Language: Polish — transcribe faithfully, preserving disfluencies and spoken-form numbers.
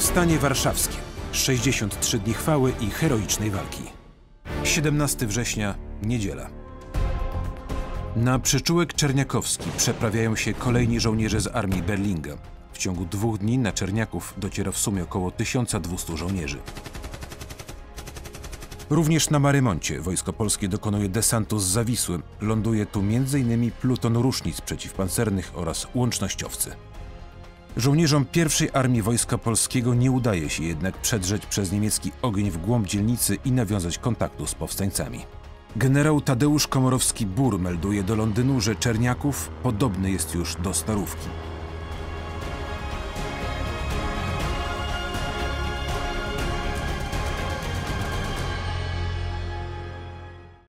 Powstanie warszawskie. sześćdziesiąt trzy dni chwały i heroicznej walki. siedemnastego września, niedziela. Na przyczółek Czerniakowski przeprawiają się kolejni żołnierze z armii Berlinga. W ciągu dwóch dni na Czerniaków dociera w sumie około tysiąca dwustu żołnierzy. Również na Marymoncie Wojsko Polskie dokonuje desantu z Zawisły. Ląduje tu między innymi pluton rusznic przeciwpancernych oraz łącznościowcy. Żołnierzom pierwszej Armii Wojska Polskiego nie udaje się jednak przedrzeć przez niemiecki ogień w głąb dzielnicy i nawiązać kontaktu z powstańcami. Generał Tadeusz Komorowski-Bur melduje do Londynu, że Czerniaków podobny jest już do Starówki.